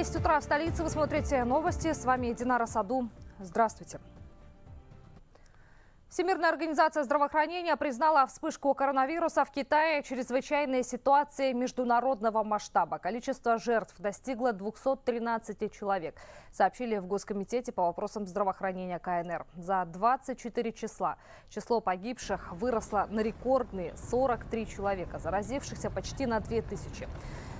10 утра в столице. Вы смотрите новости. С вами Динара. Здравствуйте. Всемирная организация здравоохранения признала вспышку коронавируса в Китае чрезвычайной ситуацией международного масштаба. Количество жертв достигло 213 человек, сообщили в Госкомитете по вопросам здравоохранения КНР. За 24 часа число погибших выросло на рекордные 43 человека, заразившихся почти на 2000.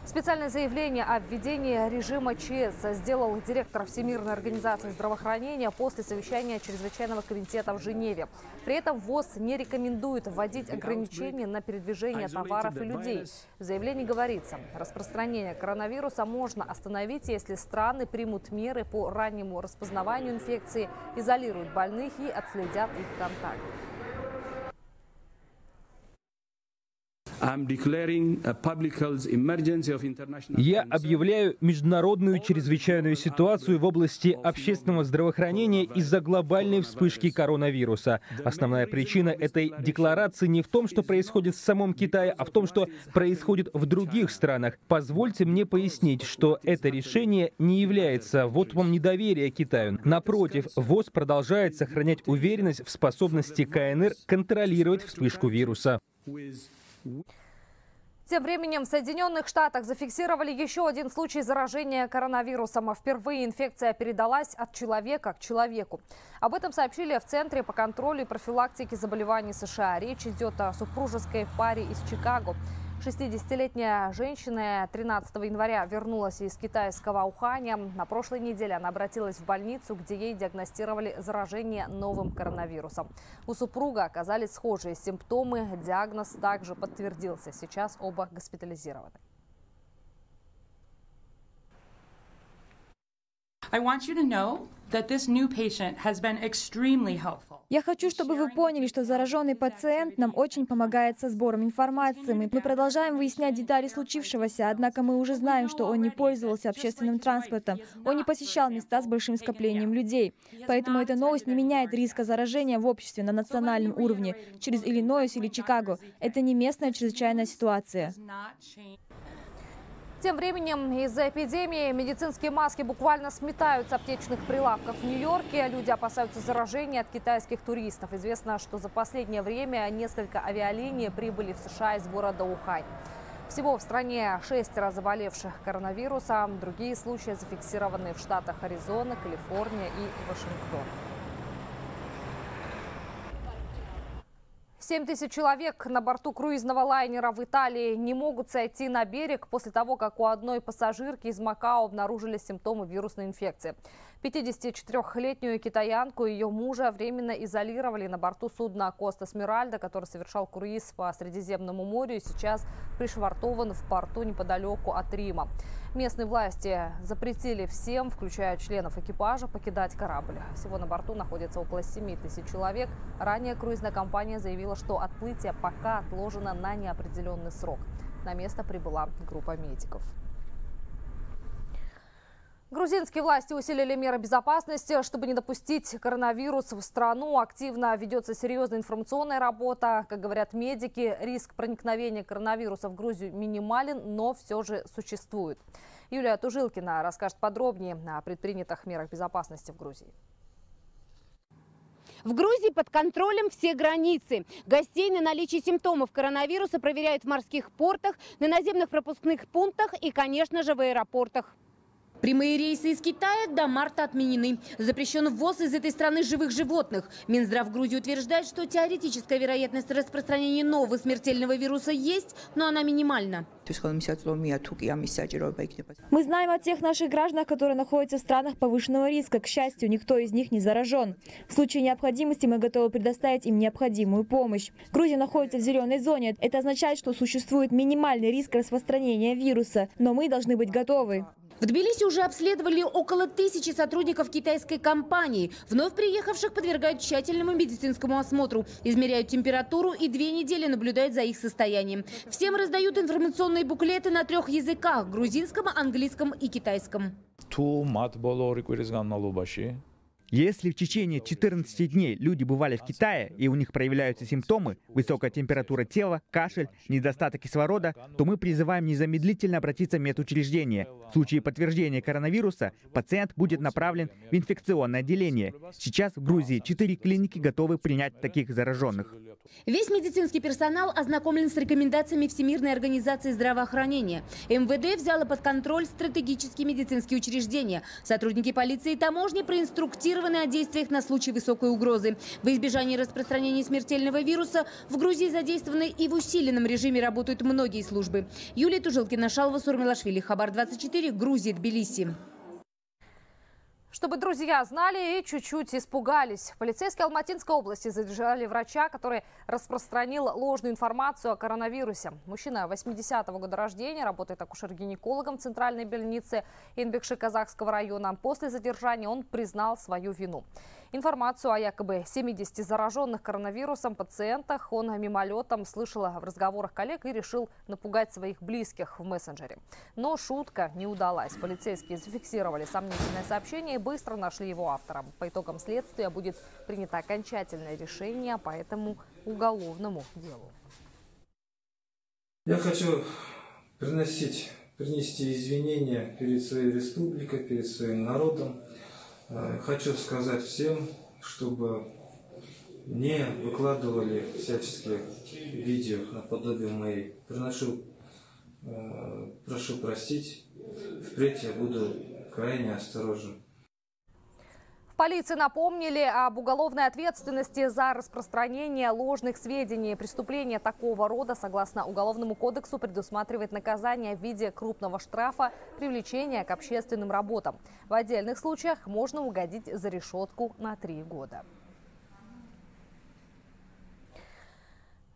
Специальное заявление о введении режима ЧС сделал директор Всемирной организации здравоохранения после совещания Чрезвычайного комитета в Женеве. При этом ВОЗ не рекомендует вводить ограничения на передвижение товаров и людей. В заявлении говорится, распространение коронавируса можно остановить, если страны примут меры по раннему распознаванию инфекции, изолируют больных и отследят их контакт. Я объявляю международную чрезвычайную ситуацию в области общественного здравоохранения из-за глобальной вспышки коронавируса. Основная причина этой декларации не в том, что происходит в самом Китае, а в том, что происходит в других странах. Позвольте мне пояснить, что это решение не является вотумом недоверия Китаю. Напротив, ВОЗ продолжает сохранять уверенность в способности КНР контролировать вспышку вируса. Тем временем в Соединенных Штатах зафиксировали еще один случай заражения коронавирусом. А впервые инфекция передалась от человека к человеку. Об этом сообщили в Центре по контролю и профилактике заболеваний США. Речь идет о супружеской паре из Чикаго. 60-летняя женщина 13 января вернулась из китайского Уханя. На прошлой неделе она обратилась в больницу, где ей диагностировали заражение новым коронавирусом. У супруга оказались схожие симптомы. Диагноз также подтвердился. Сейчас оба госпитализированы. Я хочу, чтобы вы поняли, что зараженный пациент нам очень помогает со сбором информации. Мы продолжаем выяснять детали случившегося, однако мы уже знаем, что он не пользовался общественным транспортом, он не посещал места с большим скоплением людей. Поэтому эта новость не меняет риска заражения в обществе на национальном уровне через Иллинойс или Чикаго. Это не местная чрезвычайная ситуация. Тем временем из-за эпидемии медицинские маски буквально сметают с аптечных прилавков в Нью-Йорке. Люди опасаются заражения от китайских туристов. Известно, что за последнее время несколько авиалиний прибыли в США из города Ухань. Всего в стране 6 заболевших коронавирусом. Другие случаи зафиксированы в штатах Аризона, Калифорния и Вашингтон. 7000 человек на борту круизного лайнера в Италии не могут сойти на берег после того, как у одной пассажирки из Макао обнаружили симптомы вирусной инфекции. 54-летнюю китаянку и ее мужа временно изолировали на борту судна «Коста Смиральда», который совершал круиз по Средиземному морю и сейчас пришвартован в порту неподалеку от Рима. Местные власти запретили всем, включая членов экипажа, покидать корабль. Всего на борту находится около 7000 человек. Ранее круизная компания заявила, что отплытие пока отложено на неопределенный срок. На место прибыла группа медиков. Грузинские власти усилили меры безопасности, чтобы не допустить коронавирус в страну. Активно ведется серьезная информационная работа. Как говорят медики, риск проникновения коронавируса в Грузию минимален, но все же существует. Юлия Тужилкина расскажет подробнее о предпринятых мерах безопасности в Грузии. В Грузии под контролем все границы. Гостей на наличие симптомов коронавируса проверяют в морских портах, на наземных пропускных пунктах и, конечно же, в аэропортах. Прямые рейсы из Китая до марта отменены. Запрещен ввоз из этой страны живых животных. Минздрав Грузии утверждает, что теоретическая вероятность распространения нового смертельного вируса есть, но она минимальна. Мы знаем о тех наших гражданах, которые находятся в странах повышенного риска. К счастью, никто из них не заражен. В случае необходимости мы готовы предоставить им необходимую помощь. Грузия находится в зеленой зоне. Это означает, что существует минимальный риск распространения вируса, но мы должны быть готовы. В Тбилиси уже обследовали около 1000 сотрудников китайской компании. Вновь приехавших подвергают тщательному медицинскому осмотру. Измеряют температуру и 2 недели наблюдают за их состоянием. Всем раздают информационные буклеты на 3 языках – грузинском, английском и китайском. Если в течение 14 дней люди бывали в Китае и у них проявляются симптомы – высокая температура тела, кашель, недостаток кислорода, то мы призываем незамедлительно обратиться в медучреждение. В случае подтверждения коронавируса пациент будет направлен в инфекционное отделение. Сейчас в Грузии 4 клиники готовы принять таких зараженных. Весь медицинский персонал ознакомлен с рекомендациями Всемирной организации здравоохранения. МВД взяло под контроль стратегические медицинские учреждения. Сотрудники полиции и таможни проинструктированы о действиях на случай высокой угрозы. В избежании распространения смертельного вируса в Грузии задействованы и в усиленном режиме работают многие службы. Юлия Тужилкина, Шалва Сурмелашвили, Хабар 24, Грузия, Тбилиси. Чтобы друзья знали и чуть-чуть испугались. Полицейские Алматинской области задержали врача, который распространил ложную информацию о коронавирусе. Мужчина 80-го года рождения, работает акушер-гинекологом центральной больницы Инбекши Казахского района. После задержания он признал свою вину. Информацию о якобы 70 зараженных коронавирусом пациентах он мимолетом слышал в разговорах коллег и решил напугать своих близких в мессенджере. Но шутка не удалась. Полицейские зафиксировали сомнительное сообщение и быстро нашли его автора. По итогам следствия будет принято окончательное решение по этому уголовному делу. Я хочу принести извинения перед своей республикой, перед своим народом. Хочу сказать всем, чтобы не выкладывали всяческие видео наподобие моей. Прошу простить, впредь я буду крайне осторожен. Полиции напомнили об уголовной ответственности за распространение ложных сведений. Преступление такого рода, согласно Уголовному кодексу, предусматривает наказание в виде крупного штрафа, привлечения к общественным работам. В отдельных случаях можно угодить за решетку на 3 года.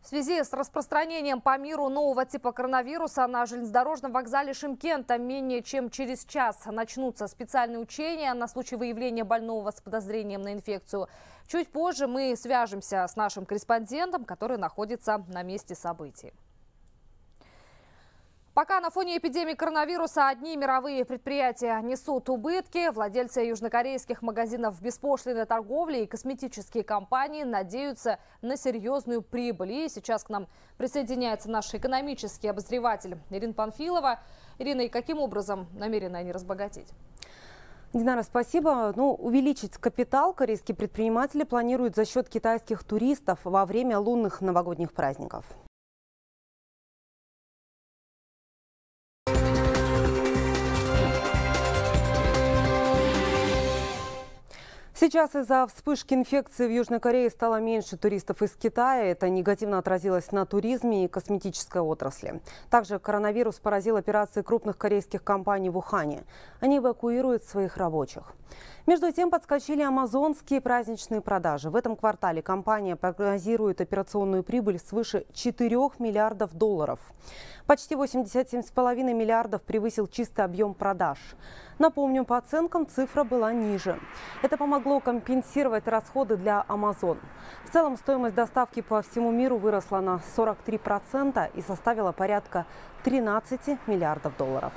В связи с распространением по миру нового типа коронавируса на железнодорожном вокзале Шымкента менее чем через час начнутся специальные учения на случай выявления больного с подозрением на инфекцию. Чуть позже мы свяжемся с нашим корреспондентом, который находится на месте событий. Пока на фоне эпидемии коронавируса одни мировые предприятия несут убытки, владельцы южнокорейских магазинов беспошлинной торговли и косметические компании надеются на серьезную прибыль. И сейчас к нам присоединяется наш экономический обозреватель Ирина Панфилова. Ирина, и каким образом намерены они разбогатеть? Динара, спасибо. Увеличить капитал корейские предприниматели планируют за счет китайских туристов во время лунных новогодних праздников. Сейчас из-за вспышки инфекции в Южной Корее стало меньше туристов из Китая. Это негативно отразилось на туризме и косметической отрасли. Также коронавирус поразил операции крупных корейских компаний в Ухане. Они эвакуируют своих рабочих. Между тем подскочили амазонские праздничные продажи. В этом квартале компания прогнозирует операционную прибыль свыше 4 миллиардов долларов. Почти 87,5 миллиардов превысил чистый объем продаж. Напомню, по оценкам цифра была ниже. Это помогло компенсировать расходы для Amazon. В целом стоимость доставки по всему миру выросла на 43% и составила порядка 13 миллиардов долларов.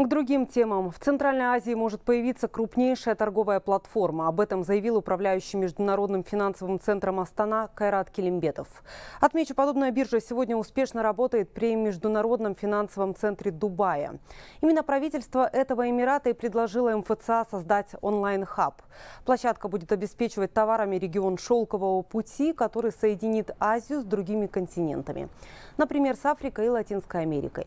К другим темам. В Центральной Азии может появиться крупнейшая торговая платформа. Об этом заявил управляющий Международным финансовым центром Астана Кайрат Келимбетов. Отмечу, подобная биржа сегодня успешно работает при Международном финансовом центре Дубая. Именно правительство этого эмирата и предложило МФЦА создать онлайн-хаб. Площадка будет обеспечивать товарами регион Шелкового пути, который соединит Азию с другими континентами. Например, с Африкой и Латинской Америкой.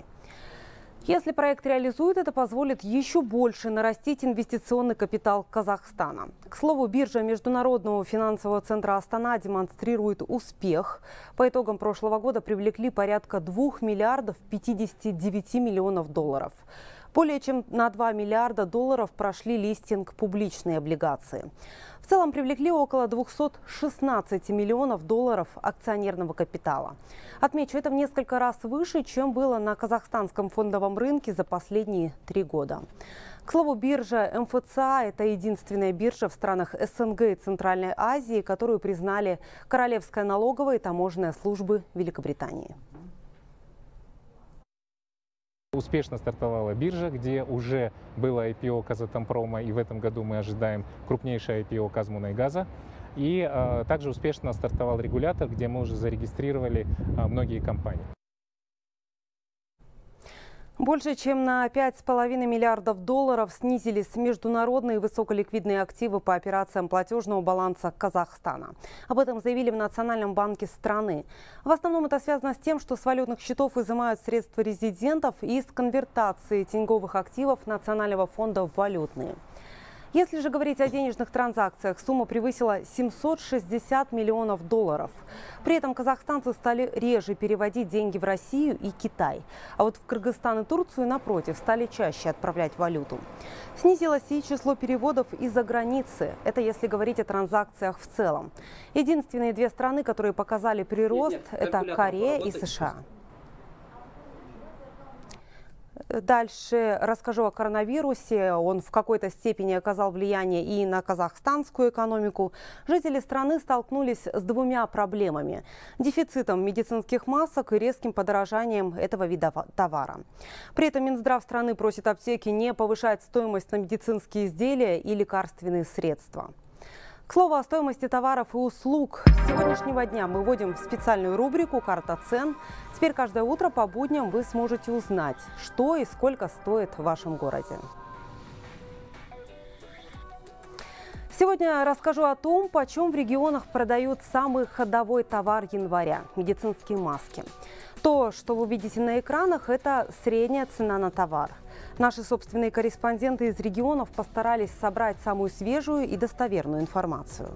Если проект реализует, это позволит еще больше нарастить инвестиционный капитал Казахстана. К слову, биржа Международного финансового центра Астана демонстрирует успех. По итогам прошлого года привлекли порядка 2 миллиардов 59 миллионов долларов. Более чем на 2 миллиарда долларов прошли листинг публичной облигации. В целом привлекли около 216 миллионов долларов акционерного капитала. Отмечу, это в несколько раз выше, чем было на казахстанском фондовом рынке за последние 3 года. К слову, биржа МФЦА – это единственная биржа в странах СНГ и Центральной Азии, которую признали Королевская налоговая и таможенная службы Великобритании. успешно стартовала биржа, где уже было IPO Казатомпрома, и в этом году мы ожидаем крупнейшее IPO Казмунайгаза. И также успешно стартовал регулятор, где мы уже зарегистрировали многие компании. Больше чем на 5,5 миллиардов долларов снизились международные высоколиквидные активы по операциям платежного баланса Казахстана. Об этом заявили в Национальном банке страны. В основном это связано с тем, что с валютных счетов изымают средства резидентов и с конвертации тенговых активов Национального фонда в валютные. Если же говорить о денежных транзакциях, сумма превысила 760 миллионов долларов. При этом казахстанцы стали реже переводить деньги в Россию и Китай. А вот в Кыргызстан и Турцию, напротив, стали чаще отправлять валюту. Снизилось и число переводов из-за границы. Это если говорить о транзакциях в целом. Единственные две страны, которые показали прирост, это Корея и США. Дальше расскажу о коронавирусе. Он в какой-то степени оказал влияние и на казахстанскую экономику. Жители страны столкнулись с двумя проблемами: дефицитом медицинских масок и резким подорожанием этого вида товара. При этом Минздрав страны просит аптеки не повышать стоимость на медицинские изделия и лекарственные средства. К слову о стоимости товаров и услуг. С сегодняшнего дня мы вводим специальную рубрику «Карта цен». Теперь каждое утро по будням вы сможете узнать, что и сколько стоит в вашем городе. Сегодня расскажу о том, почем в регионах продают самый ходовой товар января – медицинские маски. То, что вы видите на экранах, это средняя цена на товар. Наши собственные корреспонденты из регионов постарались собрать самую свежую и достоверную информацию.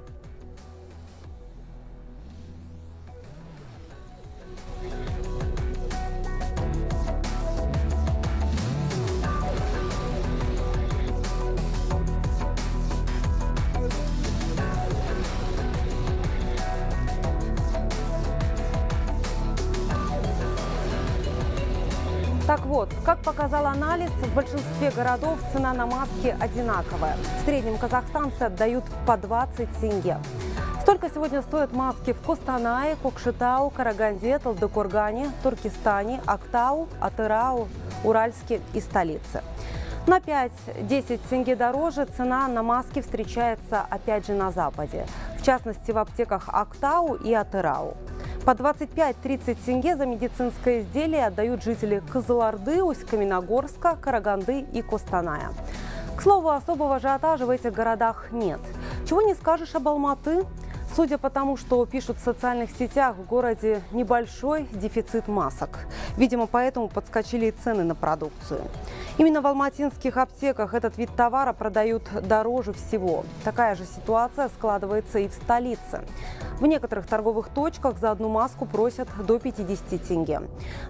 Так вот, как показал анализ, в большинстве городов цена на маски одинаковая. В среднем казахстанцы отдают по 20 тенге. Столько сегодня стоят маски в Костанае, Кокшетау, Караганде, Талдыкоргане, Туркестане, Актау, Атырау, Уральске и столице. На 5-10 тенге дороже цена на маски встречается опять же на Западе, в частности в аптеках Актау и Атырау. По 25-30 тенге за медицинское изделие отдают жители Кызылорды, Усть-Каменогорска, Караганды и Костаная. К слову, особого ажиотажа в этих городах нет. Чего не скажешь об Алматы? Судя по тому, что пишут в социальных сетях, в городе небольшой дефицит масок. Видимо, поэтому подскочили и цены на продукцию. Именно в алматинских аптеках этот вид товара продают дороже всего. Такая же ситуация складывается и в столице. В некоторых торговых точках за одну маску просят до 50 тенге.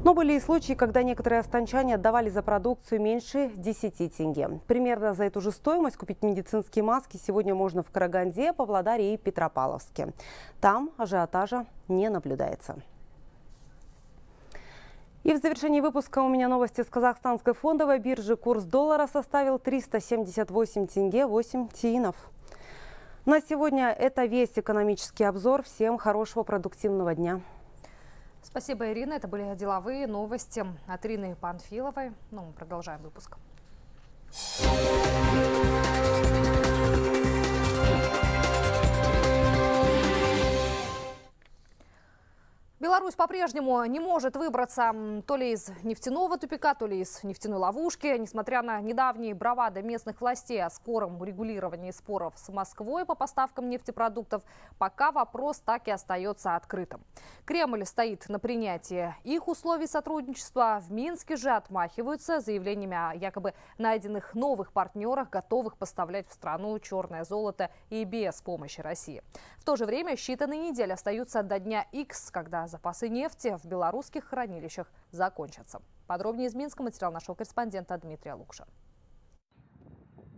Но были и случаи, когда некоторые останчане отдавали за продукцию меньше 10 тенге. Примерно за эту же стоимость купить медицинские маски сегодня можно в Караганде, Павлодаре и Петропавловске. Там ажиотажа не наблюдается. И в завершении выпуска у меня новости с казахстанской фондовой биржи. Курс доллара составил 378 тенге 8 тиинов. На сегодня это весь экономический обзор. Всем хорошего продуктивного дня. Спасибо, Ирина. Это были деловые новости от Ирины Панфиловой. Ну, мы продолжаем выпуск. Беларусь по-прежнему не может выбраться то ли из нефтяного тупика, то ли из нефтяной ловушки. Несмотря на недавние бравады местных властей о скором урегулировании споров с Москвой по поставкам нефтепродуктов, пока вопрос так и остается открытым. Кремль стоит на принятии их условий сотрудничества. В Минске же отмахиваются заявлениями о якобы найденных новых партнерах, готовых поставлять в страну черное золото и без помощи России. В то же время считанные недели остаются до дня X, когда запасы нефти в белорусских хранилищах закончатся. Подробнее из Минска материал нашего корреспондента Дмитрия Лукша.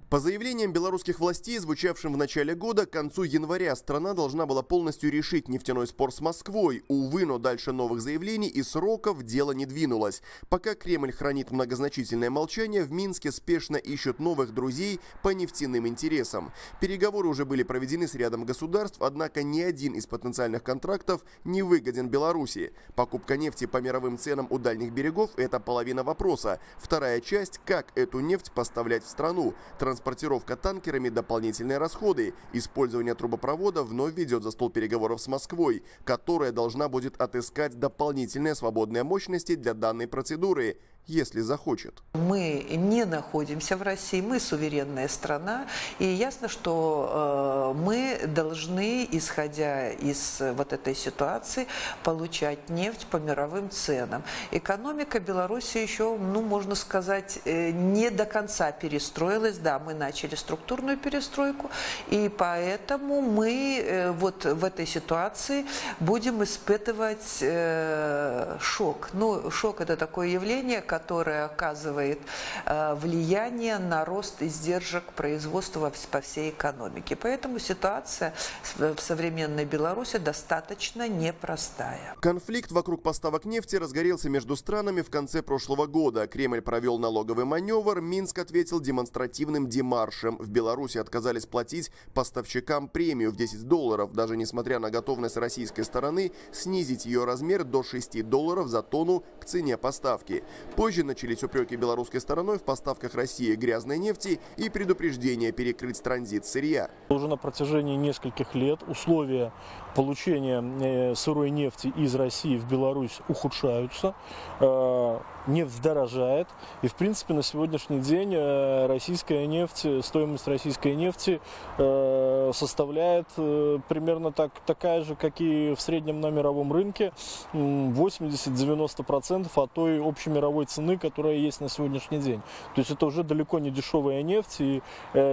По заявлениям белорусских властей, звучавшим в начале года, к концу января страна должна была полностью решить нефтяной спор с Москвой. Увы, но дальше новых заявлений и сроков дело не двинулось. Пока Кремль хранит многозначительное молчание, в Минске спешно ищут новых друзей по нефтяным интересам. Переговоры уже были проведены с рядом государств, однако ни один из потенциальных контрактов не выгоден Беларуси. Покупка нефти по мировым ценам у дальних берегов – это половина вопроса. Вторая часть – как эту нефть поставлять в страну. Транспортировка танкерами – дополнительные расходы. Использование трубопровода вновь ведет за стол переговоров с Москвой, которая должна будет отыскать дополнительные свободные мощности для данной процедуры, если захочет. Мы не находимся в России, мы суверенная страна. И ясно, что мы должны, исходя из вот этой ситуации, получать нефть по мировым ценам. Экономика Беларуси еще, можно сказать, не до конца перестроилась. Да, мы начали структурную перестройку, и поэтому мы вот в этой ситуации будем испытывать шок. Шок – это такое явление, которое оказывает влияние на рост издержек производства по всей экономике. Поэтому ситуация в современной Беларуси достаточно непростая. Конфликт вокруг поставок нефти разгорелся между странами в конце прошлого года. Кремль провел налоговый маневр, Минск ответил демонстративным демаршем. В Беларуси отказались платить поставщикам премию в $10, даже несмотря на готовность российской стороны снизить ее размер до $6 за тонну к цене поставки. Позже начались упреки белорусской стороной в поставках России грязной нефти и предупреждение перекрыть транзит сырья. Уже на протяжении нескольких лет условия получения сырой нефти из России в Беларусь ухудшаются, нефть дорожает, и в принципе на сегодняшний день стоимость российской нефти составляет примерно такая же, как и в среднем на мировом рынке, 80-90% от той общемировой цены, которая есть на сегодняшний день. То есть это уже далеко не дешевая нефть, и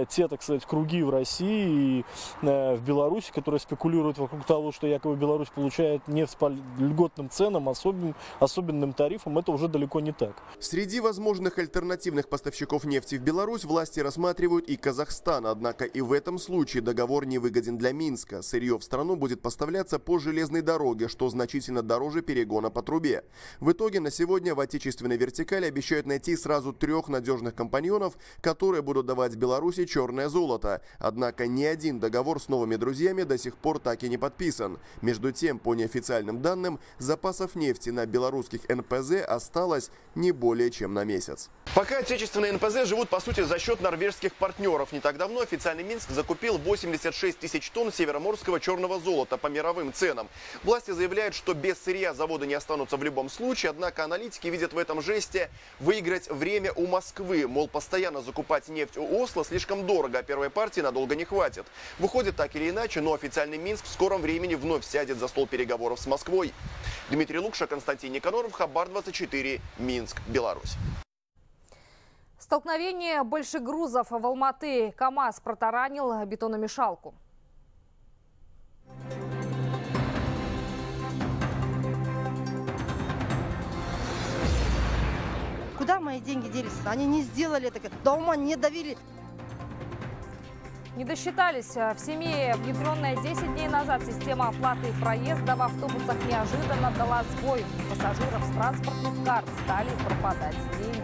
те, так сказать, круги в России и в Беларуси, которые спекулируют вокруг того, что якобы Беларусь получает нефть по льготным ценам, особенным тарифам, это уже далеко не так. Среди возможных альтернативных поставщиков нефти в Беларусь власти рассматривают и Казахстан, однако и в этом случае договор не выгоден для Минска. Сырье в страну будет поставляться по железной дороге, что значительно дороже перегона по трубе. В итоге на сегодня в отечественной вертикали обещают найти сразу 3 надежных компаньонов, которые будут давать Беларуси черное золото. Однако ни один договор с новыми друзьями до сих пор так и не подписан. Между тем, по неофициальным данным, запасов нефти на белорусских НПЗ осталось не более чем на месяц. Пока отечественные НПЗ живут, по сути, за счет норвежских партнеров. Не так давно официальный Минск закупил 86 тысяч тонн североморского черного золота по мировым ценам. Власти заявляют, что без сырья заводы не останутся в любом случае, однако аналитики видят в этом жесте выиграть время у Москвы. Мол, постоянно закупать нефть у Осло слишком дорого, а первой партии надолго не хватит. Выходит, так или иначе, но официальный Минск в скором времени вновь сядет за стол переговоров с Москвой. Дмитрий Лукша, Константин Никоноров, Хабар 24, Минск, Беларусь. Столкновение большегрузов в Алматы. КАМАЗ протаранил бетономешалку. Куда мои деньги делись? Они не сделали так. До ума не довели. Не досчитались. В семье внедренная 10 дней назад система оплаты проезда в автобусах неожиданно дала сбой. У пассажиров с транспортных карт стали пропадать деньги.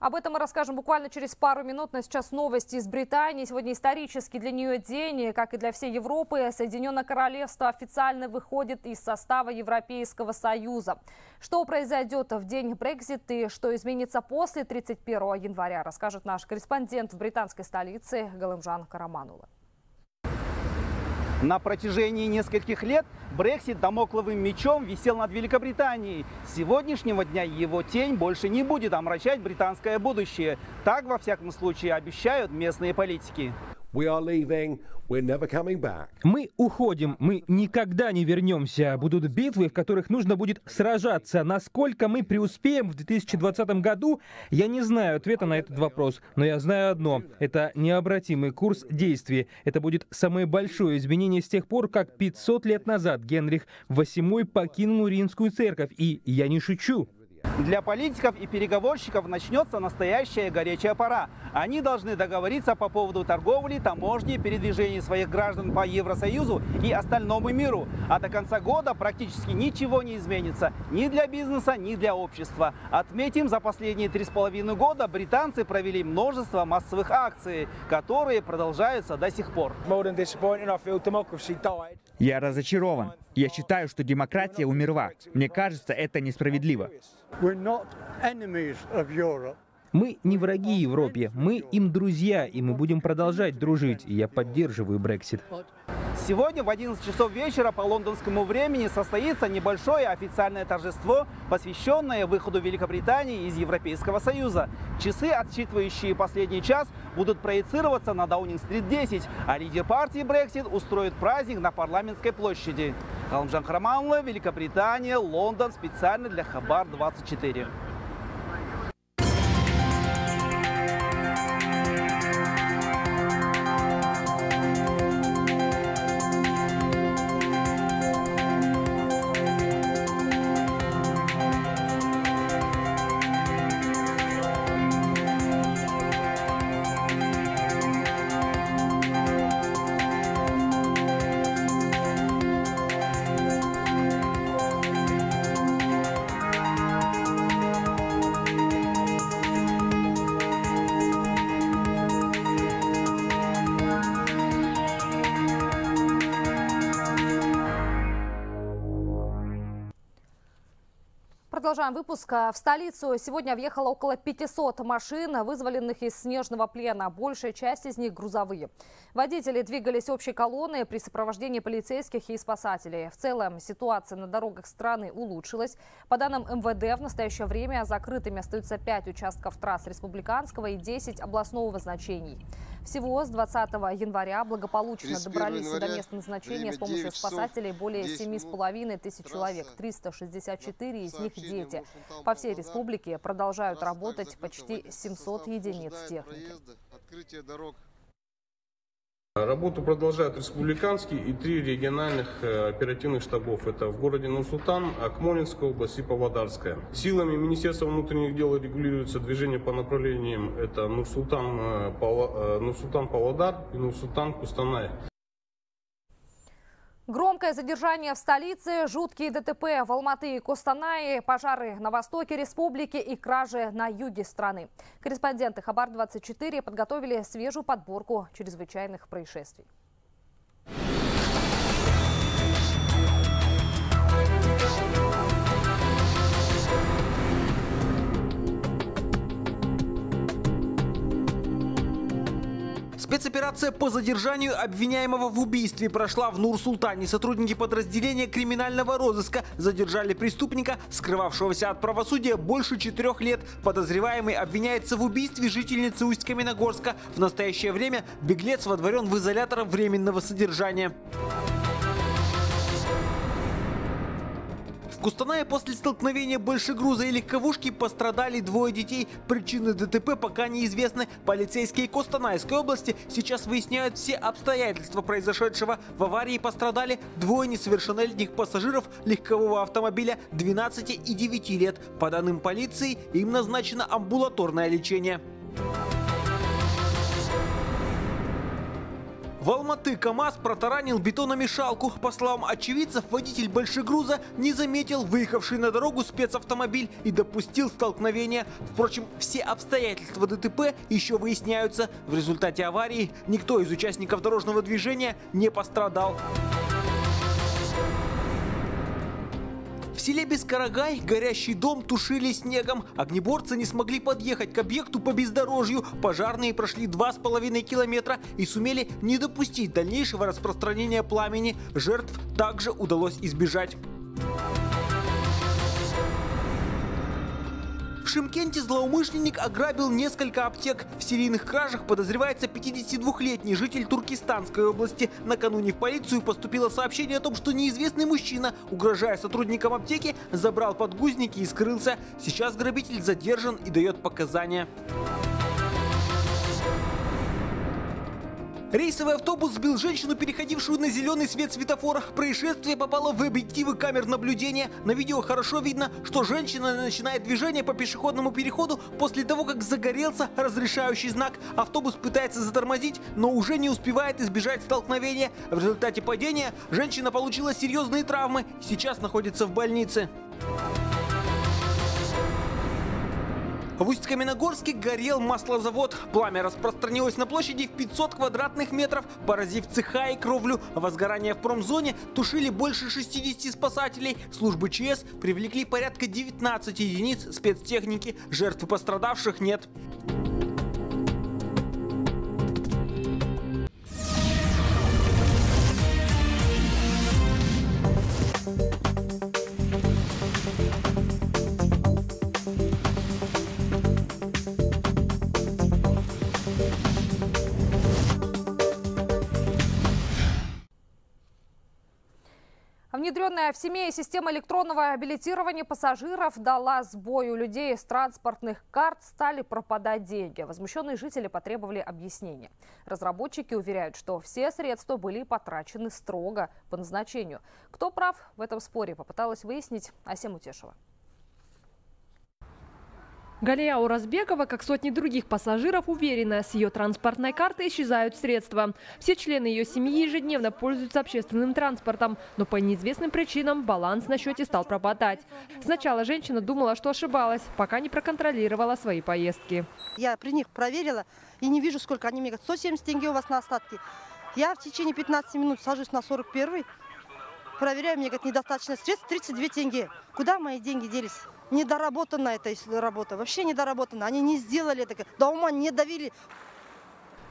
Об этом мы расскажем буквально через пару минут. Но сейчас новости из Британии. Сегодня исторический для нее день. Как и для всей Европы, Соединенное Королевство официально выходит из состава Европейского Союза. Что произойдет в день Брексита и что изменится после 31 января, расскажет наш корреспондент в британской столице Галымжан Караманулы. На протяжении нескольких лет Брексит дамокловым мечом висел над Великобританией. С сегодняшнего дня его тень больше не будет омрачать британское будущее. Так, во всяком случае, обещают местные политики. Мы уходим, мы никогда не вернемся. Будут битвы, в которых нужно будет сражаться. Насколько мы преуспеем в 2020 году, я не знаю ответа на этот вопрос. Но я знаю одно. Это необратимый курс действий. Это будет самое большое изменение с тех пор, как 500 лет назад Генрих VIII покинул Римскую церковь. И я не шучу. Для политиков и переговорщиков начнется настоящая горячая пора. Они должны договориться по поводу торговли, таможни, передвижения своих граждан по Евросоюзу и остальному миру. А до конца года практически ничего не изменится ни для бизнеса, ни для общества. Отметим, за последние 3,5 года британцы провели множество массовых акций, которые продолжаются до сих пор. Я разочарован. Я считаю, что демократия умерла. Мне кажется, это несправедливо. Мы не враги Европе, мы им друзья, и мы будем продолжать дружить. И я поддерживаю Брексит. Сегодня в 11 часов вечера по лондонскому времени состоится небольшое официальное торжество, посвященное выходу Великобритании из Европейского Союза. Часы, отсчитывающие последний час, будут проецироваться на Даунинг-стрит 10, а лидер партии Brexit устроит праздник на Парламентской площади. Калымжан Храманлы, Великобритания, Лондон, специально для Хабар 24. Продолжаем выпуск. В столицу сегодня въехало около 500 машин, вызволенных из снежного плена. Большая часть из них грузовые. Водители двигались общей колонной при сопровождении полицейских и спасателей. В целом ситуация на дорогах страны улучшилась. По данным МВД, в настоящее время закрытыми остаются 5 участков трасс республиканского и 10 областного значений. Всего с 20 января благополучно добрались до места назначения с помощью спасателей более 7,5 тысяч человек. 364 из них дети. По всей республике продолжают работать почти 700 единиц техники. Работу продолжают республиканские и 3 региональных оперативных штабов. Это в городе Нур-Султан, Акмолинская область и Павлодарская. Силами Министерства внутренних дел регулируется движение по направлениям. Это Нур-Султан-Павлодар и Нур-Султан-Костанай. Громкое задержание в столице, жуткие ДТП в Алматы и Костанае, пожары на востоке республики и кражи на юге страны. Корреспонденты Хабар-24 подготовили свежую подборку чрезвычайных происшествий. Спецоперация по задержанию обвиняемого в убийстве прошла в Нур-Султане. Сотрудники подразделения криминального розыска задержали преступника, скрывавшегося от правосудия больше 4 лет. Подозреваемый обвиняется в убийстве жительницы Усть-Каменогорска. В настоящее время беглец водворен в изолятор временного содержания. В Костанае после столкновения большегруза и легковушки пострадали 2 детей. Причины ДТП пока неизвестны. Полицейские Костанайской области сейчас выясняют все обстоятельства произошедшего. В аварии пострадали 2 несовершеннолетних пассажиров легкового автомобиля 12 и 9 лет. По данным полиции, им назначено амбулаторное лечение. В Алматы КамАЗ протаранил бетономешалку. По словам очевидцев, водитель большегруза не заметил выехавший на дорогу спецавтомобиль и допустил столкновение. Впрочем, все обстоятельства ДТП еще выясняются. В результате аварии никто из участников дорожного движения не пострадал. В селе Бескарагай горящий дом тушили снегом. Огнеборцы не смогли подъехать к объекту по бездорожью. Пожарные прошли 2,5 километра и сумели не допустить дальнейшего распространения пламени. Жертв также удалось избежать. В Шымкенте злоумышленник ограбил несколько аптек. В серийных кражах подозревается 52-летний житель Туркестанской области. Накануне в полицию поступило сообщение о том, что неизвестный мужчина, угрожая сотрудникам аптеки, забрал подгузники и скрылся. Сейчас грабитель задержан и дает показания. Рейсовый автобус сбил женщину, переходившую на зеленый свет светофора. Происшествие попало в объективы камер наблюдения. На видео хорошо видно, что женщина начинает движение по пешеходному переходу после того, как загорелся разрешающий знак. Автобус пытается затормозить, но уже не успевает избежать столкновения. В результате падения женщина получила серьезные травмы. Сейчас находится в больнице. В Усть-Каменогорске горел маслозавод. Пламя распространилось на площади в 500 квадратных метров, поразив цеха и кровлю. Возгорание в промзоне тушили больше 60 спасателей. Службы ЧС привлекли порядка 19 единиц спецтехники. Жертв пострадавших нет. Внедренная в семье система электронного билетирования пассажиров дала сбой. У людей с транспортных карт стали пропадать деньги. Возмущенные жители потребовали объяснения. Разработчики уверяют, что все средства были потрачены строго по назначению. Кто прав в этом споре, попыталась выяснить Асем Утешева. Галия Уразбекова, как сотни других пассажиров, уверена, с ее транспортной карты исчезают средства. Все члены ее семьи ежедневно пользуются общественным транспортом, но по неизвестным причинам баланс на счете стал пропадать. Сначала женщина думала, что ошибалась, пока не проконтролировала свои поездки. Я при них проверила и не вижу, сколько они мне говорят. 170 тенге у вас на остатке. Я в течение 15 минут сажусь на 41-й, проверяю, мне говорят, недостаточно средств, 32 тенге. Куда мои деньги делись? Недоработана эта работа, вообще недоработана. Они не сделали это, до ума не довели.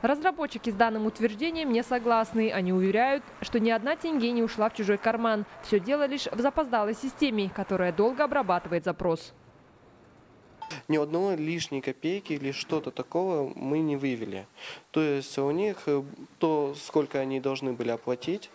Разработчики с данным утверждением не согласны. Они уверяют, что ни одна тенге не ушла в чужой карман. Все дело лишь в запоздалой системе, которая долго обрабатывает запрос. Ни одной лишней копейки или что-то такого мы не вывели. То есть у них то, сколько они должны были оплатить,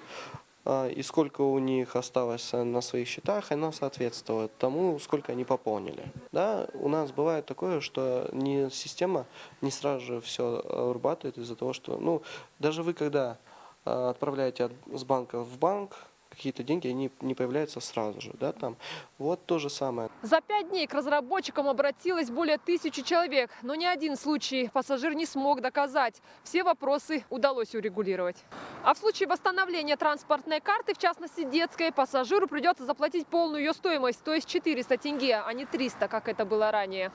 и сколько у них осталось на своих счетах, оно соответствует тому, сколько они пополнили. Да, у нас бывает такое, что система не сразу же все обрабатывает из-за того, что... Ну, даже вы, когда отправляете с банка в банк, какие-то деньги не появляются сразу же. Да, там. Вот то же самое. За 5 дней к разработчикам обратилось более 1000 человек. Но ни один случай пассажир не смог доказать. Все вопросы удалось урегулировать. А в случае восстановления транспортной карты, в частности детской, пассажиру придется заплатить полную ее стоимость, то есть 400 тенге, а не 300, как это было ранее.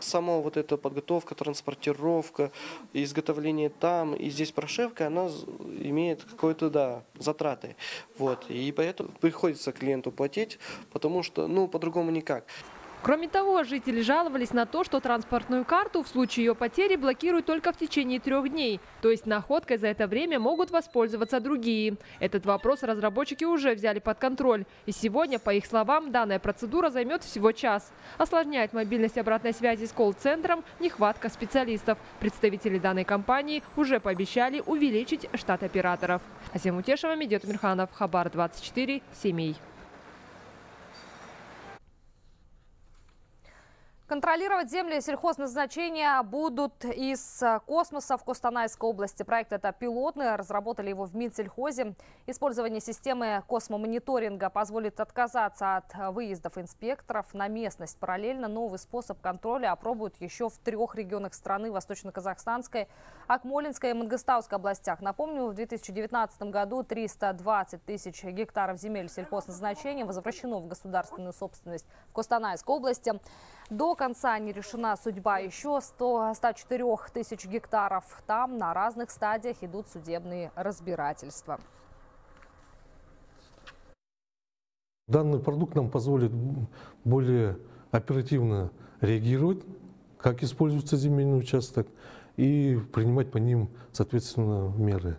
Сама вот эта подготовка, транспортировка, изготовление там и здесь прошивка, она имеет какой-то, да, затраты. Вот. И поэтому приходится клиенту платить, потому что, ну, по-другому никак. Кроме того, жители жаловались на то, что транспортную карту в случае ее потери блокируют только в течение 3 дней. То есть находкой за это время могут воспользоваться другие. Этот вопрос разработчики уже взяли под контроль. И сегодня, по их словам, данная процедура займет всего час. Осложняет мобильность обратной связи с колл-центром нехватка специалистов. Представители данной компании уже пообещали увеличить штат операторов. Асем Утешева, Медет Мирханов, Хабар 24, Семей. Контролировать земли сельхозназначения будут из космоса в Костанайской области. Проект это пилотный, разработали его в Минсельхозе. Использование системы космомониторинга позволит отказаться от выездов инспекторов на местность. Параллельно новый способ контроля опробуют еще в 3 регионах страны: Восточно-Казахстанской, Акмолинской и Мангыстауской областях. Напомню, в 2019 году 320 тысяч гектаров земель сельхозназначения возвращено в государственную собственность в Костанайской области. До конца не решена судьба еще 104 тысяч гектаров. Там на разных стадиях идут судебные разбирательства. Данный продукт нам позволит более оперативно реагировать, как используется земельный участок, и принимать по ним, соответственно, меры.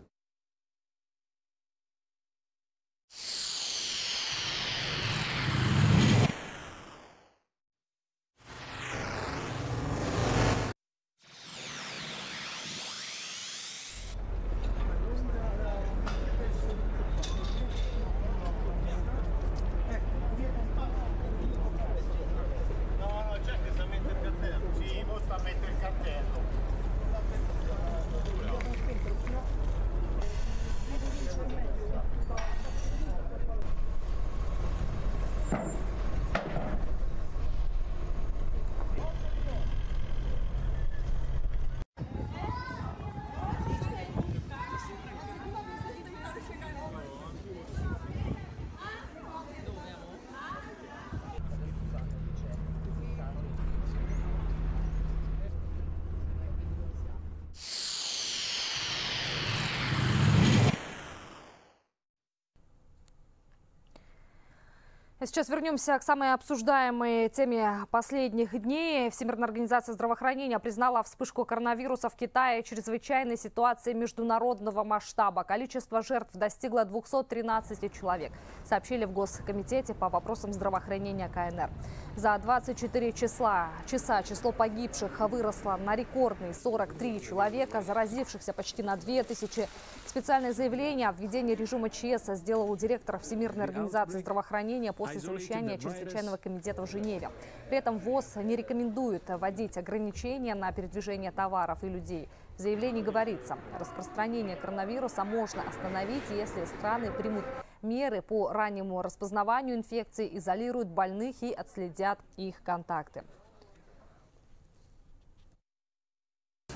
Сейчас вернемся к самой обсуждаемой теме последних дней. Всемирная организация здравоохранения признала вспышку коронавируса в Китае чрезвычайной ситуацией международного масштаба. Количество жертв достигло 213 человек, сообщили в Госкомитете по вопросам здравоохранения КНР. За 24 часа число погибших выросло на рекордные 43 человека, заразившихся почти на 2000. Специальное заявление о введении режима ЧС сделал директор Всемирной организации здравоохранения после совещания Чрезвычайного комитета в Женеве. При этом ВОЗ не рекомендует вводить ограничения на передвижение товаров и людей. В заявлении говорится, распространение коронавируса можно остановить, если страны примут меры по раннему распознаванию инфекции, изолируют больных и отследят их контакты.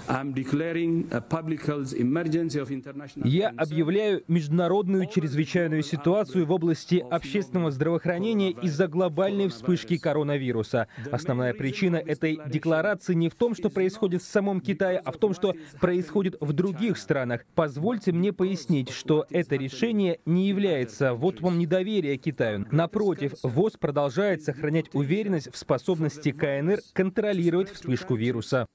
Я объявляю международную чрезвычайную ситуацию в области общественного здравоохранения из-за глобальной вспышки коронавируса. Основная причина этой декларации не в том, что происходит в самом Китае, а в том, что происходит в других странах. Позвольте мне пояснить, что это решение не является вотумом недоверия Китаю. Напротив, ВОЗ продолжает сохранять уверенность в способности КНР контролировать вспышку вируса.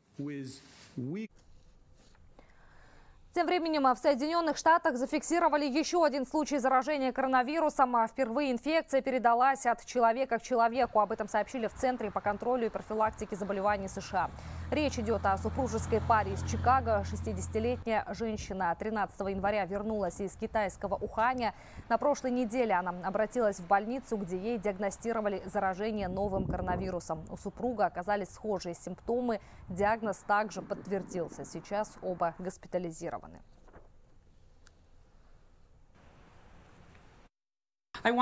Тем временем в Соединенных Штатах зафиксировали еще один случай заражения коронавирусом. Впервые инфекция передалась от человека к человеку. Об этом сообщили в Центре по контролю и профилактике заболеваний США. Речь идет о супружеской паре из Чикаго. 60-летняя женщина 13 января вернулась из китайского Уханя. На прошлой неделе она обратилась в больницу, где ей диагностировали заражение новым коронавирусом. У супруга оказались схожие симптомы. Диагноз также подтвердился. Сейчас оба госпитализированы. Я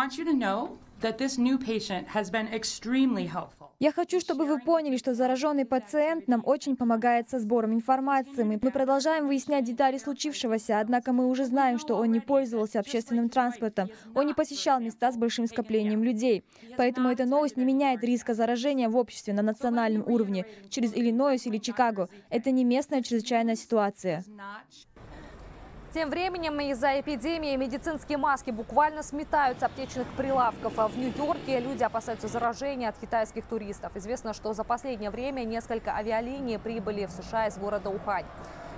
хочу, чтобы вы поняли, что зараженный пациент нам очень помогает со сбором информации. Мы продолжаем выяснять детали случившегося, однако мы уже знаем, что он не пользовался общественным транспортом, он не посещал места с большим скоплением людей. Поэтому эта новость не меняет риска заражения в обществе на национальном уровне через Иллинойс или Чикаго. Это не местная чрезвычайная ситуация. Тем временем из-за эпидемии медицинские маски буквально сметают с аптечных прилавков. В Нью-Йорке люди опасаются заражения от китайских туристов. Известно, что за последнее время несколько авиалиний прибыли в США из города Ухань.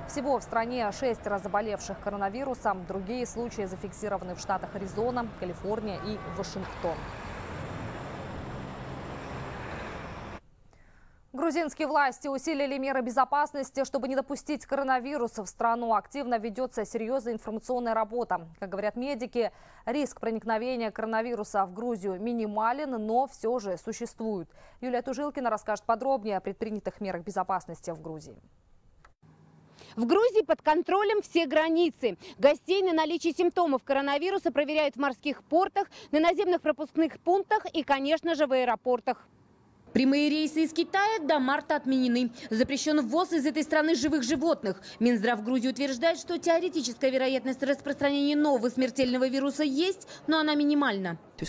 Всего в стране 6 заболевших коронавирусом. Другие случаи зафиксированы в штатах Аризона, Калифорния и Вашингтон. Грузинские власти усилили меры безопасности, чтобы не допустить коронавируса в страну. Активно ведется серьезная информационная работа. Как говорят медики, риск проникновения коронавируса в Грузию минимален, но все же существует. Юлия Тужилкина расскажет подробнее о предпринятых мерах безопасности в Грузии. В Грузии под контролем все границы. Гостей на наличие симптомов коронавируса проверяют в морских портах, на наземных пропускных пунктах и, конечно же, в аэропортах. Прямые рейсы из Китая до марта отменены. Запрещен ввоз из этой страны живых животных. Минздрав Грузии утверждает, что теоретическая вероятность распространения нового смертельного вируса есть, но она минимальна. Мы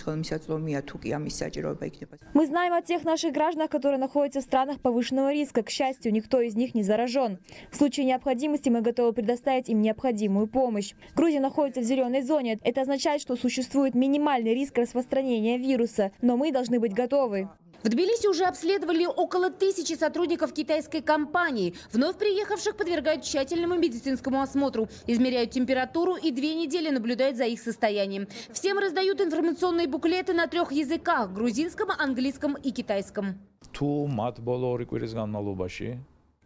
знаем о тех наших гражданах, которые находятся в странах повышенного риска. К счастью, никто из них не заражен. В случае необходимости мы готовы предоставить им необходимую помощь. Грузия находится в зеленой зоне. Это означает, что существует минимальный риск распространения вируса. Но мы должны быть готовы. В Тбилиси уже обследовали около 1000 сотрудников китайской компании. Вновь приехавших подвергают тщательному медицинскому осмотру. Измеряют температуру и 2 недели наблюдают за их состоянием. Всем раздают информационные буклеты на 3 языках – грузинском, английском и китайском.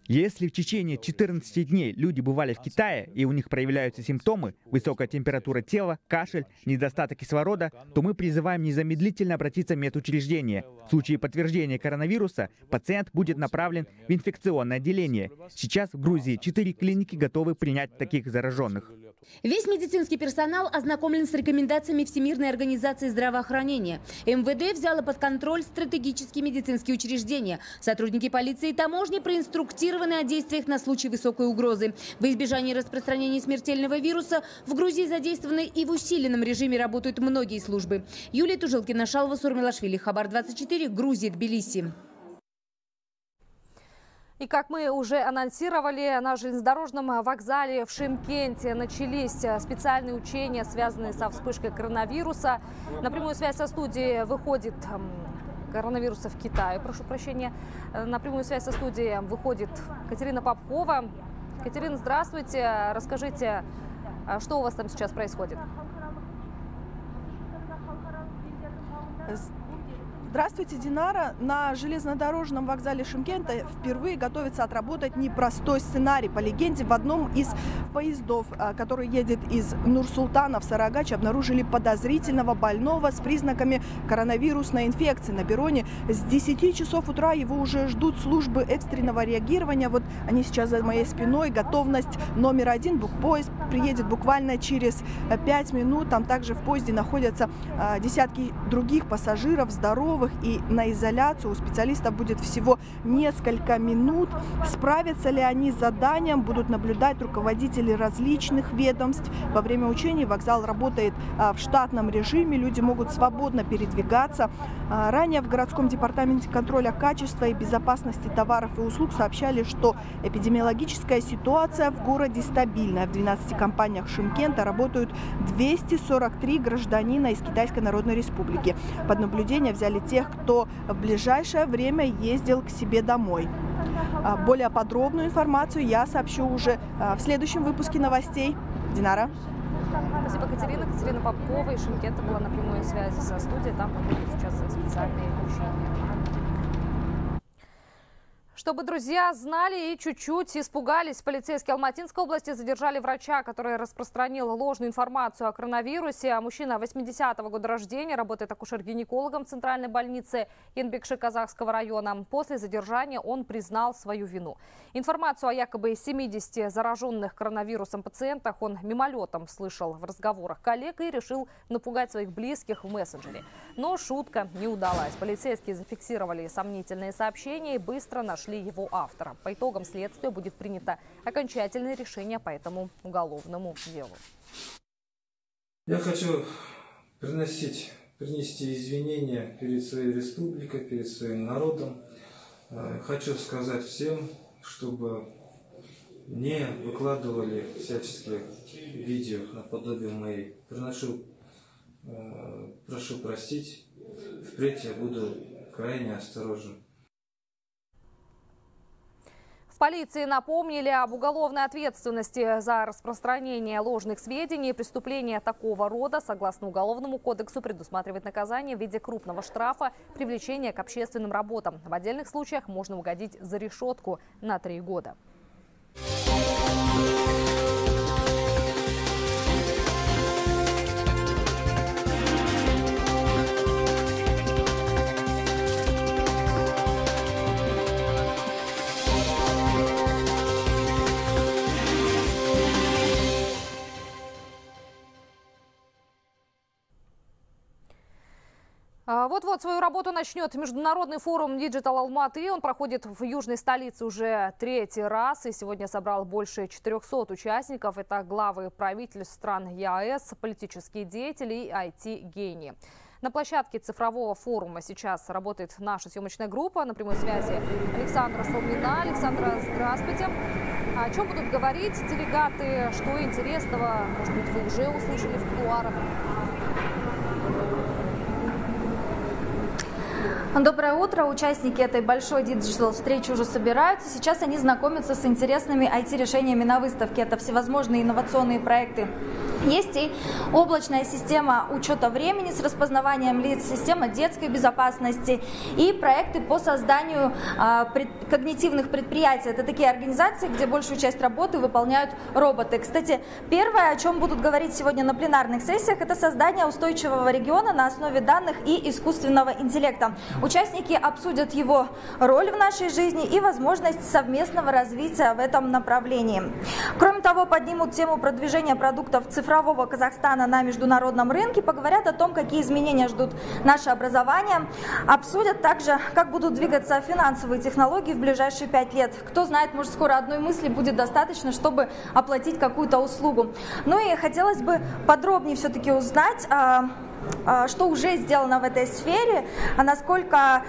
Если в течение 14 дней люди бывали в Китае и у них проявляются симптомы – высокая температура тела, кашель, недостаток кислорода, то мы призываем незамедлительно обратиться в медучреждение. В случае подтверждения коронавируса пациент будет направлен в инфекционное отделение. Сейчас в Грузии 4 клиники готовы принять таких зараженных. Весь медицинский персонал ознакомлен с рекомендациями Всемирной организации здравоохранения. МВД взяло под контроль стратегические медицинские учреждения. Сотрудники полиции и таможни проинструктированы о действиях на случай высокой угрозы. В избежании распространения смертельного вируса в Грузии задействованы и в усиленном режиме работают многие службы. Юлия Тужилкина, Шалва Сурмелашвили, Хабар 24, Грузия, Тбилиси. И как мы уже анонсировали, на железнодорожном вокзале в Шымкенте начались специальные учения, связанные со вспышкой коронавируса. На прямую связь со студией выходит... коронавируса в Китае, прошу прощения. На прямую связь со студией выходит Катерина Попкова. Катерина, здравствуйте. Расскажите, что у вас там сейчас происходит? Здравствуйте, Динара. На железнодорожном вокзале Шымкента впервые готовится отработать непростой сценарий. По легенде, в одном из поездов, который едет из Нур-Султана в Сарагач, обнаружили подозрительного больного с признаками коронавирусной инфекции. На перроне с 10 часов утра его уже ждут службы экстренного реагирования. Вот они сейчас за моей спиной. Готовность номер 1. Поезд приедет буквально через 5 минут. Там также в поезде находятся десятки других пассажиров, здоровых. И на изоляцию у специалистов будет всего несколько минут. Справятся ли они с заданием, будут наблюдать руководители различных ведомств. Во время учений вокзал работает в штатном режиме, люди могут свободно передвигаться. Ранее в городском департаменте контроля качества и безопасности товаров и услуг сообщали, что эпидемиологическая ситуация в городе стабильная. В 12 компаниях Шымкента работают 243 гражданина из Китайской Народной Республики. Под наблюдение взяли тех, кто в ближайшее время ездил к себе домой. Более подробную информацию я сообщу уже в следующем выпуске новостей. Динара. Спасибо, Катерина. Катерина Попкова из Шымкента была на прямой связи со студией. Там проходят сейчас специальные учения. Чтобы друзья знали и чуть-чуть испугались, полицейские Алматинской области задержали врача, который распространил ложную информацию о коронавирусе. Мужчина 80-го года рождения работает акушер-гинекологом центральной больницы Инбекши Казахского района. После задержания он признал свою вину. Информацию о якобы 70 зараженных коронавирусом пациентах он мимолетом слышал в разговорах коллег и решил напугать своих близких в мессенджере. Но шутка не удалась. Полицейские зафиксировали сомнительные сообщения и быстро нашли его автора. По итогам следствия будет принято окончательное решение по этому уголовному делу. Я хочу принести извинения перед своей республикой, перед своим народом. Хочу сказать всем, чтобы не выкладывали всяческие видео наподобие моей. Прошу простить. Впредь я буду крайне осторожен. В полиции напомнили об уголовной ответственности за распространение ложных сведений. Преступления такого рода, согласно Уголовному кодексу, предусматривает наказание в виде крупного штрафа, привлечения к общественным работам. В отдельных случаях можно угодить за решетку на 3 года. Вот-вот свою работу начнет международный форум «Диджитал Алматы». Он проходит в южной столице уже 3-й раз и сегодня собрал больше 400 участников. Это главы правительств стран ЕАЭС, политические деятели и IT-гении. На площадке цифрового форума сейчас работает наша съемочная группа. На прямой связи Александра Солмина. Александра, здравствуйте. О чем будут говорить делегаты? Что интересного? Может быть, вы уже услышали в кулуарах? Доброе утро. Участники этой большой диджитал-встречи уже собираются. Сейчас они знакомятся с интересными IT-решениями на выставке. Это всевозможные инновационные проекты. Есть и облачная система учета времени с распознаванием лиц, система детской безопасности и проекты по созданию когнитивных предприятий. Это такие организации, где большую часть работы выполняют роботы. Кстати, первое, о чем будут говорить сегодня на пленарных сессиях, это создание устойчивого региона на основе данных и искусственного интеллекта. Участники обсудят его роль в нашей жизни и возможность совместного развития в этом направлении. Кроме того, поднимут тему продвижения продуктов цифрового Казахстана на международном рынке, поговорят о том, какие изменения ждут наше образование, обсудят также, как будут двигаться финансовые технологии в ближайшие 5 лет. Кто знает, может, скоро одной мысли будет достаточно, чтобы оплатить какую-то услугу. Ну и хотелось бы подробнее все-таки узнать что уже сделано в этой сфере, насколько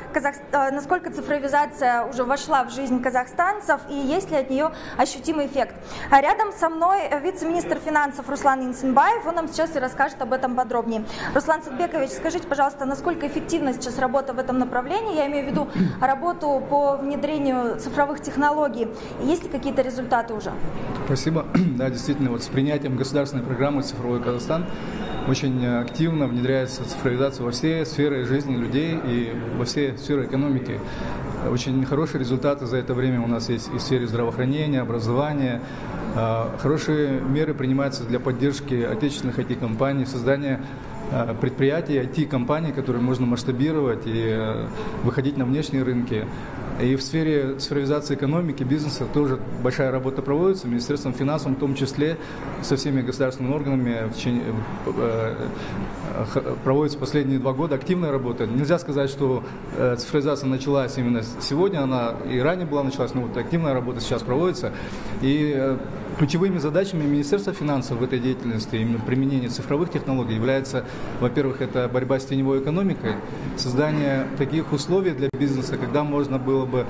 цифровизация уже вошла в жизнь казахстанцев и есть ли от нее ощутимый эффект. Рядом со мной вице-министр финансов Руслан Инсенбаев, он нам сейчас и расскажет об этом подробнее. Руслан Садбекович, скажите, пожалуйста, насколько эффективна сейчас работа в этом направлении, я имею в виду работу по внедрению цифровых технологий, есть ли какие-то результаты уже? Спасибо. Да, действительно, вот с принятием государственной программы «Цифровой Казахстан» очень активно внедряется цифровизация во все сферы жизни людей и во все сферы экономики. Очень хорошие результаты за это время у нас есть и в сфере здравоохранения, образования. Хорошие меры принимаются для поддержки отечественных IT-компаний, создания предприятий, IT-компаний, которые можно масштабировать и выходить на внешние рынки. И в сфере цифровизации экономики, бизнеса тоже большая работа проводится, Министерством финансов в том числе, со всеми государственными органами. Проводится последние 2 года активная работа. Нельзя сказать, что цифровизация началась именно сегодня, она и ранее была началась, но вот активная работа сейчас проводится. И ключевыми задачами Министерства финансов в этой деятельности, именно применение цифровых технологий, является, во-первых, это борьба с теневой экономикой, создание таких условий для бизнеса, когда можно было бы,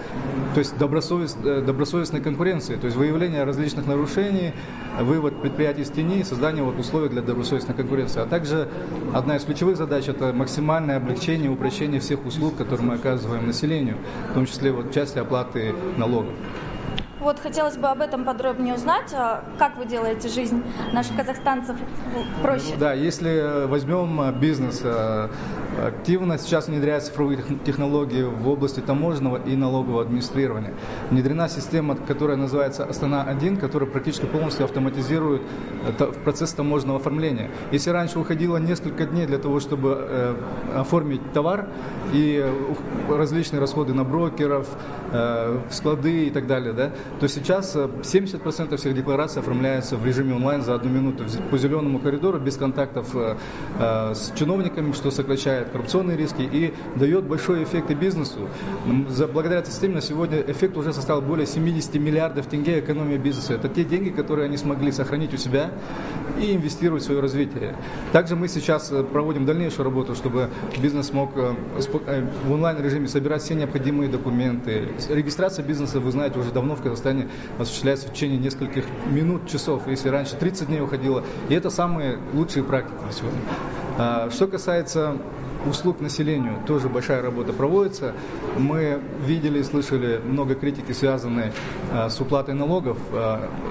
то есть добросовестной конкуренции, то есть выявление различных нарушений, вывод предприятий из тени, создание вот условий для добросовестной конкуренции. А также одна из ключевых задач – это максимальное облегчение и упрощение всех услуг, которые мы оказываем населению, в том числе вот в части оплаты налогов. Вот хотелось бы об этом подробнее узнать, как вы делаете жизнь наших казахстанцев проще. Да, если возьмем бизнес, активно сейчас внедряются цифровые технологии в области таможенного и налогового администрирования. Внедрена система, которая называется Астана-1, которая практически полностью автоматизирует процесс таможенного оформления. Если раньше уходило несколько дней для того, чтобы оформить товар и различные расходы на брокеров, склады и так далее, да, то сейчас 70% всех деклараций оформляется в режиме онлайн за 1 минуту по зеленому коридору, без контактов с чиновниками, что сокращает коррупционные риски и дает большой эффект и бизнесу. Благодаря этой системе на сегодня эффект уже составил более 70 миллиардов тенге экономии бизнеса. Это те деньги, которые они смогли сохранить у себя и инвестировать в свое развитие. Также мы сейчас проводим дальнейшую работу, чтобы бизнес мог в онлайн-режиме собирать все необходимые документы. Регистрация бизнеса, вы знаете, уже давно в Казахстане осуществляется в течение нескольких минут, часов, если раньше 30 дней уходило. И это самые лучшие практики на сегодня. Что касается услуг населению, тоже большая работа проводится. Мы видели и слышали много критики, связанной с уплатой налогов.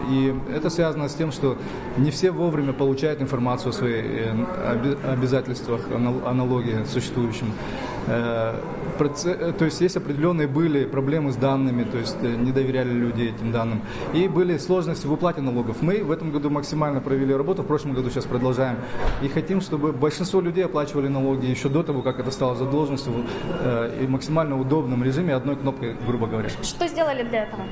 И это связано с тем, что не все вовремя получают информацию о своих обязательствах, о налоге существующем. То есть есть определенные были проблемы с данными, то есть не доверяли люди этим данным. И были сложности в уплате налогов. Мы в этом году максимально провели работу, в прошлом году сейчас продолжаем. И хотим, чтобы большинство людей оплачивали налоги еще до того, как это стало задолженностью и максимально удобном режиме одной кнопкой, грубо говоря. Что сделали для этого?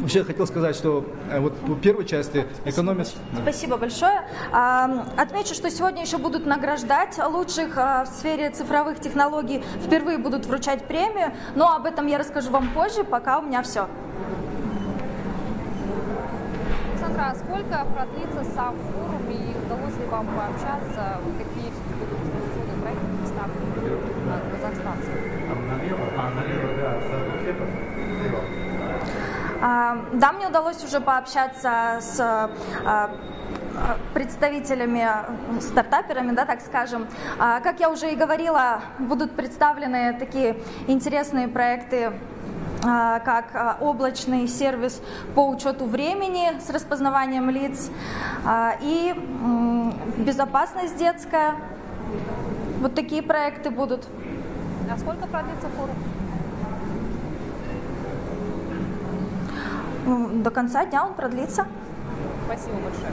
Вообще я хотел сказать, что вот в первой части экономия... Спасибо большое. Отмечу, что сегодня еще будут награждать лучших в сфере цифровых технологий. Впервые будут вручать премию, но об этом я расскажу вам позже, пока у меня все. Александра, а сколько продлится сам форум и удалось ли вам пообщаться? Какие будут информационные проекты представлены казахстанцам? Да, мне удалось уже пообщаться с представителями, стартаперами, да, так скажем. Как я уже и говорила, будут представлены такие интересные проекты, как облачный сервис по учету времени с распознаванием лиц и безопасность детская. Вот такие проекты будут. А сколько продлится форум? До конца дня он продлится. Спасибо большое.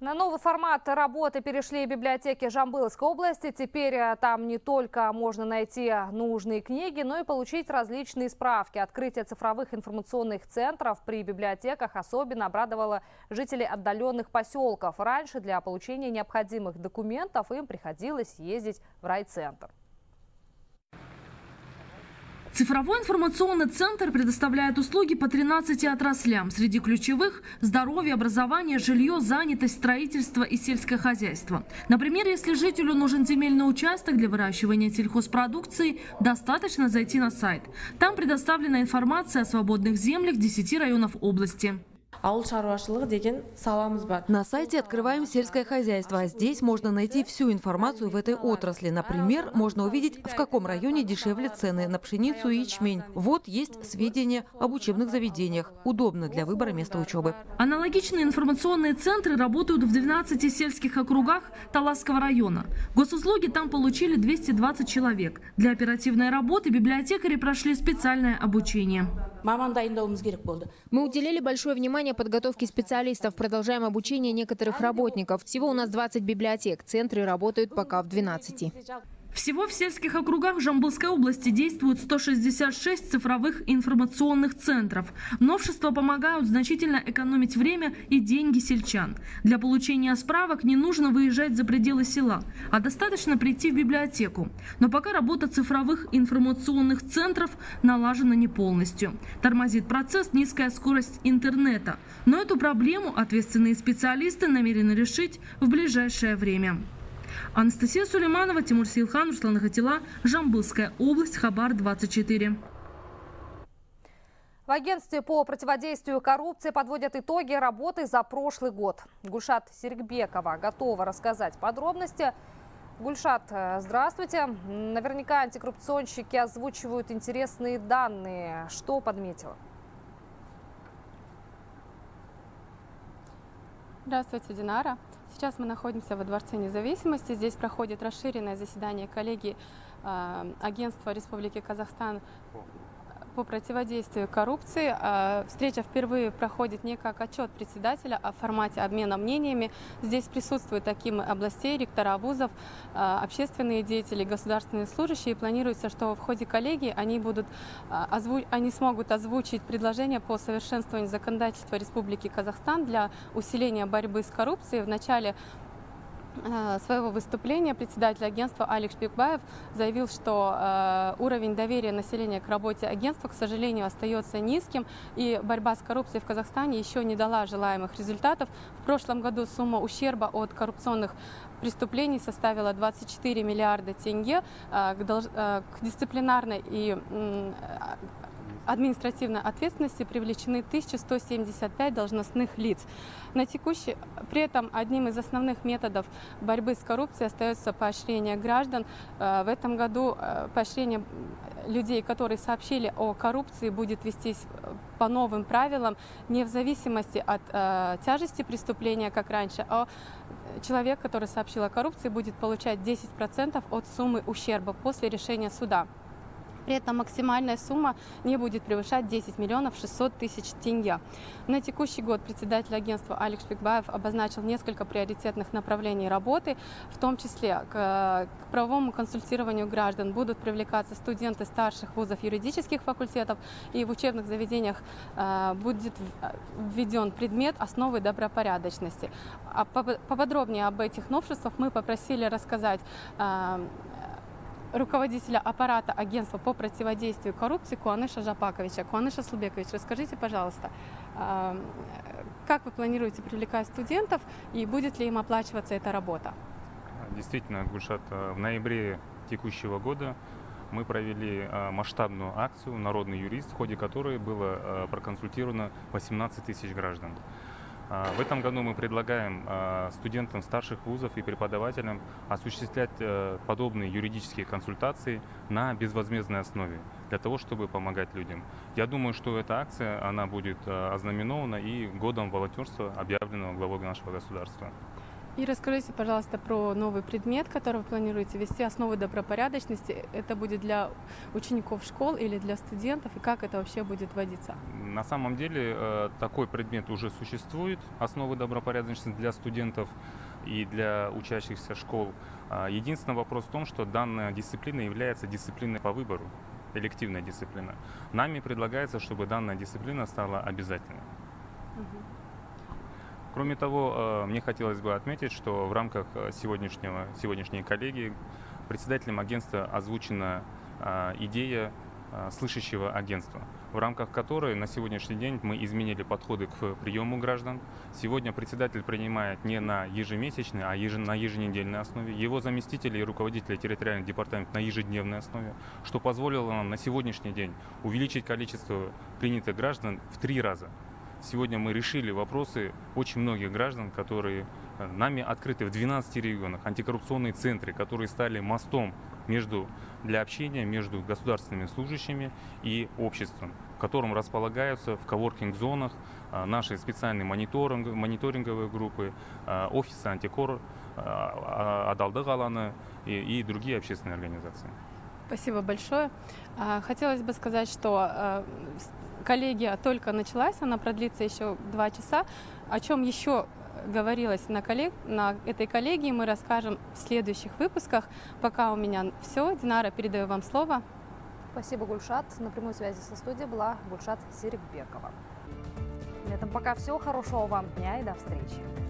На новый формат работы перешли библиотеки Жамбылской области. Теперь там не только можно найти нужные книги, но и получить различные справки. Открытие цифровых информационных центров при библиотеках особенно обрадовало жителей отдаленных поселков. Раньше для получения необходимых документов им приходилось ездить в райцентр. Цифровой информационный центр предоставляет услуги по 13 отраслям. Среди ключевых – здоровье, образование, жилье, занятость, строительство и сельское хозяйство. Например, если жителю нужен земельный участок для выращивания сельхозпродукции, достаточно зайти на сайт. Там предоставлена информация о свободных землях 10 районов области. На сайте открываем сельское хозяйство. Здесь можно найти всю информацию в этой отрасли. Например, можно увидеть, в каком районе дешевле цены на пшеницу и ячмень. Вот есть сведения об учебных заведениях. Удобно для выбора места учебы. Аналогичные информационные центры работают в 12 сельских округах Таласского района. Госуслуги там получили 220 человек. Для оперативной работы библиотекари прошли специальное обучение. Мы уделили большое внимание подготовки специалистов, продолжаем обучение некоторых работников. Всего у нас 20 библиотек, центры работают пока в 12. Всего в сельских округах Жамбылской области действуют 166 цифровых информационных центров. Новшества помогают значительно экономить время и деньги сельчан. Для получения справок не нужно выезжать за пределы села, а достаточно прийти в библиотеку. Но пока работа цифровых информационных центров налажена не полностью. Тормозит процесс низкая скорость интернета. Но эту проблему ответственные специалисты намерены решить в ближайшее время. Анастасия Сулейманова, Тимур Сейлхан, Руслан Хатила, Жамбылская область, Хабар 24. В агентстве по противодействию коррупции подводят итоги работы за прошлый год. Гульшат Серикбекова готова рассказать подробности. Гульшат, здравствуйте. Наверняка антикоррупционщики озвучивают интересные данные. Что подметила? Здравствуйте, Динара. Сейчас мы находимся во Дворце независимости. Здесь проходит расширенное заседание коллегии Агентства Республики Казахстан по противодействию коррупции. Встреча впервые проходит не как отчет председателя, а в формате обмена мнениями. Здесь присутствуют акимы областей, ректора вузов, общественные деятели, государственные служащие. Планируется, что в ходе коллегии они смогут озвучить предложения по совершенствованию законодательства Республики Казахстан для усиления борьбы с коррупцией. В начале своего выступления председатель агентства Алекс Бекбаев заявил, что уровень доверия населения к работе агентства, к сожалению, остается низким, и борьба с коррупцией в Казахстане еще не дала желаемых результатов. В прошлом году сумма ущерба от коррупционных преступлений составила 24 миллиарда тенге. К дисциплинарной и административной ответственности привлечены 1175 должностных лиц. При этом одним из основных методов борьбы с коррупцией остается поощрение граждан. В этом году поощрение людей, которые сообщили о коррупции, будет вестись по новым правилам, не в зависимости от тяжести преступления, как раньше, а человек, который сообщил о коррупции, будет получать 10% от суммы ущерба после решения суда. При этом максимальная сумма не будет превышать 10 миллионов 600 тысяч тенге. На текущий год председатель агентства Алекс Бекбаев обозначил несколько приоритетных направлений работы, в том числе к правовому консультированию граждан будут привлекаться студенты старших вузов юридических факультетов, и в учебных заведениях будет введен предмет «Основы добропорядочности». Поподробнее об этих новшествах мы попросили рассказать руководителя аппарата агентства по противодействию коррупции Куаныша Жапаковича. Куаныш Асылбекович, расскажите, пожалуйста, как вы планируете привлекать студентов и будет ли им оплачиваться эта работа? Действительно, Гульшат, в ноябре текущего года мы провели масштабную акцию «Народный юрист», в ходе которой было проконсультировано 18 тысяч граждан. В этом году мы предлагаем студентам старших вузов и преподавателям осуществлять подобные юридические консультации на безвозмездной основе, для того, чтобы помогать людям. Я думаю, что эта акция, она будет ознаменована и годом волонтерства, объявленного главой нашего государства. И расскажите, пожалуйста, про новый предмет, который вы планируете вести, «Основы добропорядочности». Это будет для учеников школ или для студентов? И как это вообще будет вводиться? На самом деле такой предмет уже существует, «Основы добропорядочности» для студентов и для учащихся школ. Единственный вопрос в том, что данная дисциплина является дисциплиной по выбору, элективная дисциплина. Нами предлагается, чтобы данная дисциплина стала обязательной. Кроме того, мне хотелось бы отметить, что в рамках сегодняшней коллегии председателем агентства озвучена идея слышащего агентства, в рамках которой на сегодняшний день мы изменили подходы к приему граждан. Сегодня председатель принимает не на ежемесячной, а на еженедельной основе. Его заместители и руководители территориальных департаментов на ежедневной основе, что позволило нам на сегодняшний день увеличить количество принятых граждан в 3 раза. Сегодня мы решили вопросы очень многих граждан, которые нами открыты в 12 регионах, антикоррупционные центры, которые стали мостом для общения между государственными служащими и обществом, в котором располагаются в коворкинг-зонах наши специальные мониторинговые группы, офисы антикор, адалдык аланы и другие общественные организации. Спасибо большое. Хотелось бы сказать, что коллегия только началась, она продлится еще 2 часа. О чем еще говорилось на этой коллегии, мы расскажем в следующих выпусках. Пока у меня все. Динара, передаю вам слово. Спасибо, Гульшат. На прямой связи со студией была Гульшат Серикбекова. На этом пока все. Хорошего вам дня и до встречи.